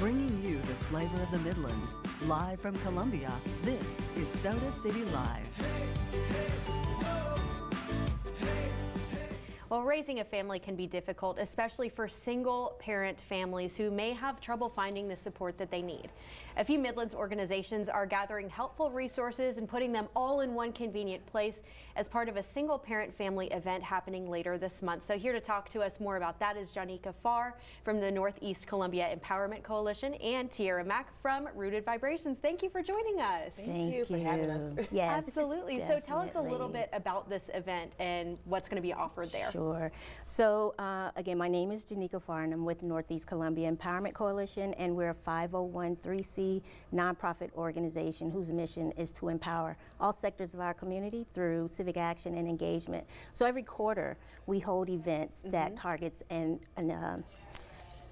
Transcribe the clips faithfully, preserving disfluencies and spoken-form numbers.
bringing you the flavor of the Midlands. Live from Columbia, this is Soda City Live. Well, raising a family can be difficult, especially for single-parent families who may have trouble finding the support that they need. A few Midlands organizations are gathering helpful resources and putting them all in one convenient place as part of a single-parent family event happening later this month. So here to talk to us more about that is Janika Farnham from the Northeast Columbia Empowerment Coalition and Tiara Mack from Rooted Vibrations. Thank you for joining us. Thank, Thank you, you for having us. Yes, absolutely. Definitely. So tell us a little bit about this event and what's going to be offered there. Sure. Sure. So uh, again, my name is Janika Farnham with Northeast Columbia Empowerment Coalition, and we're a five oh one c three nonprofit organization whose mission is to empower all sectors of our community through civic action and engagement. So every quarter we hold events mm-hmm. that targets and an, uh,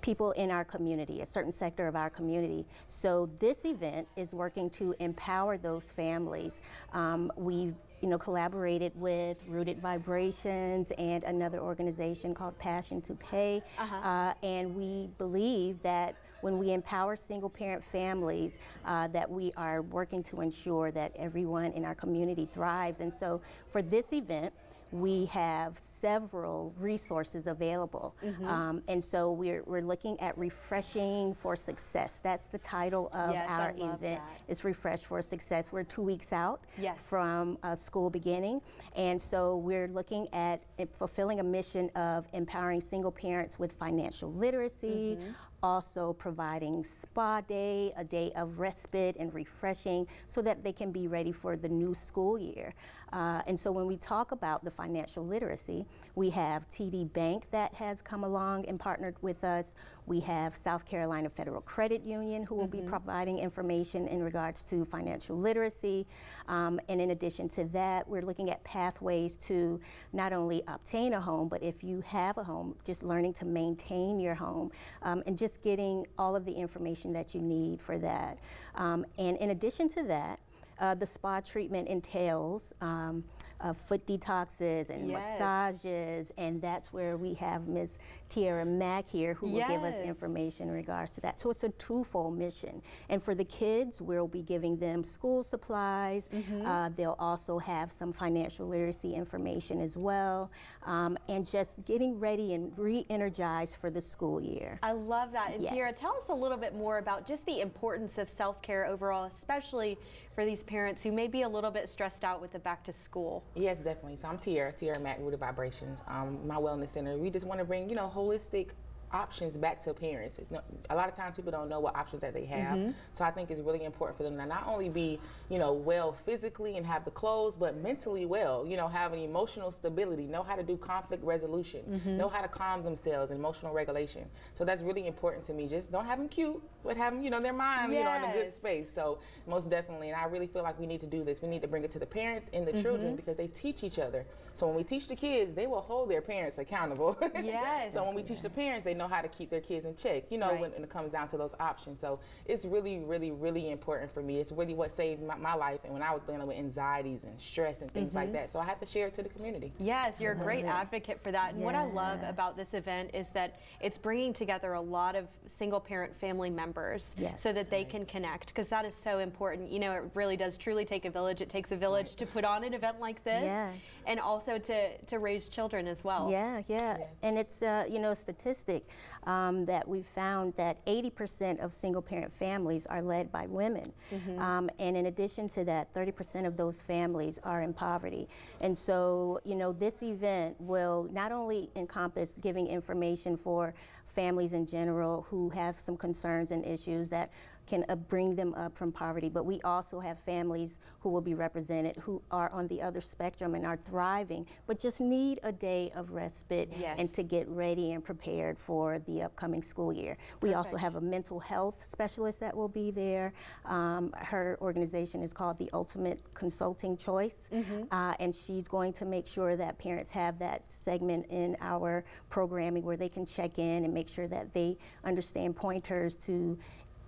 people in our community, a certain sector of our community. So this event is working to empower those families. Um, we've you know, collaborated with Rooted Vibrations and another organization called Passion to Pay. Uh-huh. uh, and we believe that when we empower single parent families, uh, that we are working to ensure that everyone in our community thrives. And so for this event, we have several resources available. Mm-hmm. um, and so we're, we're looking at Refreshing for Success. That's the title of yes, our event. That. It's Refresh for Success. We're two weeks out yes. from uh, school beginning. And so we're looking at uh, fulfilling a mission of empowering single parents with financial literacy, mm-hmm. also providing spa day, a day of respite and refreshing so that they can be ready for the new school year. Uh, and so when we talk about the financial literacy, we have T D Bank that has come along and partnered with us. We have South Carolina Federal Credit Union who will mm-hmm. be providing information in regards to financial literacy. Um, and in addition to that, we're looking at pathways to not only obtain a home, but if you have a home, just learning to maintain your home um, and just getting all of the information that you need for that. Um, and in addition to that, uh, the spa treatment entails um, uh, foot detoxes and yes. massages, and that's where we have Miz Tiara Mack here who yes. will give us information in regards to that. So it's a twofold mission. And for the kids, we'll be giving them school supplies. Mm-hmm. uh, they'll also have some financial literacy information as well, um, and just getting ready and re-energized for the school year. I love that. And yes. Tiara, tell us a little bit more about just the importance of self-care overall, especially for these parents who may be a little bit stressed out with the back to school. Yes, definitely. So I'm Tiara, Tiara Mack, Rooted Vibrations, um, my wellness center. We just want to bring, you know, holistic options back to parents. It's not, a lot of times people don't know what options that they have. Mm-hmm. So I think it's really important for them to not only be, you know, well physically and have the clothes, but mentally well, you know, have an emotional stability, know how to do conflict resolution, mm-hmm. know how to calm themselves, emotional regulation. So that's really important to me. Just don't have them cute, but have them, you know, their mind, yes. you know, in a good space. So most definitely, and I really feel like we need to do this. We need to bring it to the parents and the mm-hmm. children because they teach each other. So when we teach the kids, they will hold their parents accountable. Yes. So when we teach the parents, they know how to keep their kids in check, you know, right. when it comes down to those options. So it's really, really, really important for me. It's really what saved my, my life and when I was dealing with anxieties and stress and things mm-hmm. like that. So I have to share it to the community. Yes, you're a great mm-hmm. advocate for that. And yeah. what I love about this event is that it's bringing together a lot of single parent family members yes, so that they right. can connect, because that is so important. You know, it really does truly take a village. It takes a village right. to put on an event like this yes. and also to, to raise children as well. Yeah, yeah. Yes. And it's, uh, you know, statistic. Um, that we found that eighty percent of single parent families are led by women. Mm-hmm. um, and in addition to that, thirty percent of those families are in poverty. And so, you know, this event will not only encompass giving information for families in general who have some concerns and issues that can uh, bring them up from poverty, but we also have families who will be represented who are on the other spectrum and are thriving, but just need a day of respite yes. and to get ready and prepared for the upcoming school year. We Perfect. also have a mental health specialist that will be there. Um, her organization is called the Ultimate Consulting Choice, mm-hmm. uh, and she's going to make sure that parents have that segment in our programming where they can check in and make sure that they understand pointers to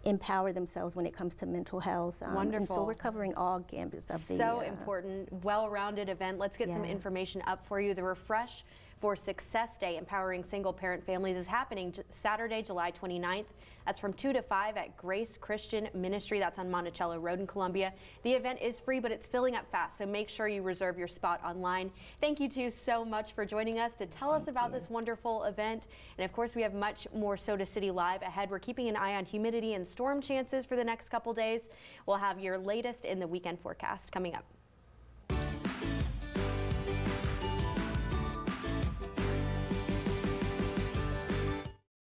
empower themselves when it comes to mental health. Um, Wonderful. And so we're covering all gambits of the. So uh, important, well-rounded event. Let's get yeah. some information up for you. The Refresh for Success Day, Empowering Single Parent Families, is happening Saturday, July twenty-ninth. That's from two to five at Grace Christian Ministry. That's on Monticello Road in Columbia. The event is free, but it's filling up fast, so make sure you reserve your spot online. Thank you two so much for joining us to tell Thank us about you. This wonderful event. And of course, we have much more Soda City Live ahead. We're keeping an eye on humidity and storm chances for the next couple days. We'll have your latest in the weekend forecast coming up.